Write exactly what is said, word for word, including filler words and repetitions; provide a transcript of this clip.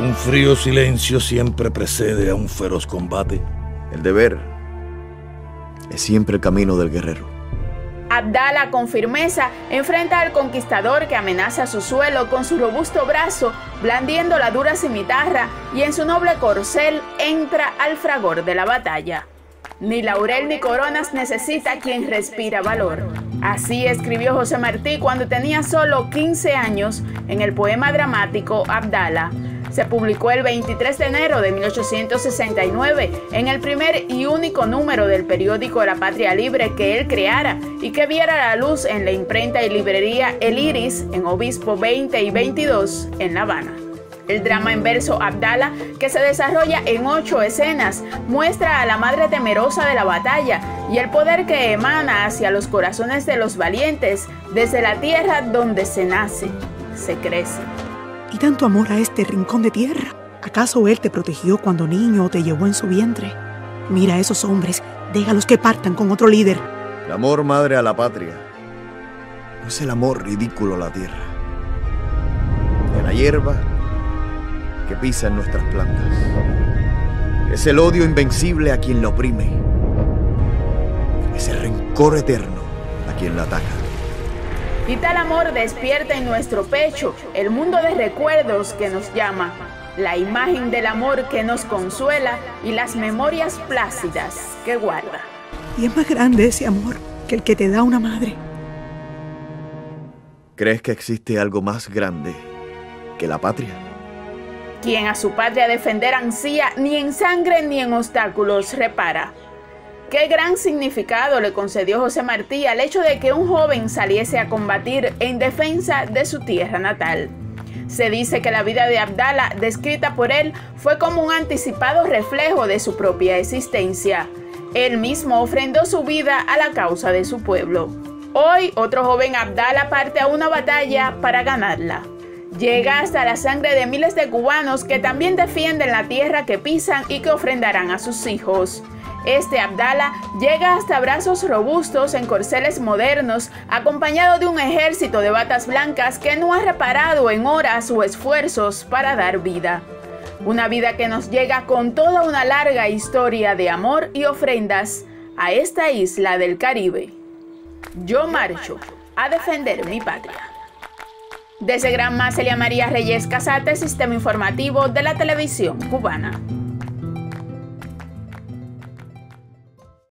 Un frío silencio siempre precede a un feroz combate. El deber es siempre el camino del guerrero. Abdala con firmeza enfrenta al conquistador que amenaza su suelo con su robusto brazo, blandiendo la dura cimitarra, y en su noble corcel entra al fragor de la batalla. Ni laurel ni coronas necesita quien respira valor. Así escribió José Martí cuando tenía solo quince años en el poema dramático Abdala. Se publicó el veintitrés de enero de mil ochocientos sesenta y nueve en el primer y único número del periódico La Patria Libre que él creara y que viera la luz en la imprenta y librería El Iris en Obispo veinte y veintidós en La Habana. El drama en verso Abdala, que se desarrolla en ocho escenas, muestra a la madre temerosa de la batalla y el poder que emana hacia los corazones de los valientes desde la tierra donde se nace, se crece. ¿Y tanto amor a este rincón de tierra? ¿Acaso él te protegió cuando niño o te llevó en su vientre? Mira a esos hombres, déjalos que partan con otro líder. El amor madre a la patria no es el amor ridículo a la tierra, de la hierba que pisa en nuestras plantas. Es el odio invencible a quien la oprime, es el rencor eterno a quien la ataca. Y tal amor despierta en nuestro pecho el mundo de recuerdos que nos llama, la imagen del amor que nos consuela y las memorias plácidas que guarda. Y es más grande ese amor que el que te da una madre. ¿Crees que existe algo más grande que la patria? Quien a su patria defender ansía, ni en sangre ni en obstáculos repara. Qué gran significado le concedió José Martí al hecho de que un joven saliese a combatir en defensa de su tierra natal. Se dice que la vida de Abdala, descrita por él, fue como un anticipado reflejo de su propia existencia. Él mismo ofrendó su vida a la causa de su pueblo. Hoy, otro joven Abdala parte a una batalla para ganarla. Llega hasta la sangre de miles de cubanos que también defienden la tierra que pisan y que ofrendarán a sus hijos. Este Abdala llega hasta brazos robustos en corceles modernos, acompañado de un ejército de batas blancas que no ha reparado en horas o esfuerzos para dar vida. Una vida que nos llega con toda una larga historia de amor y ofrendas a esta isla del Caribe. Yo marcho a defender mi patria. Desde Granma, Celia María Reyes Casate, Sistema Informativo de la Televisión Cubana.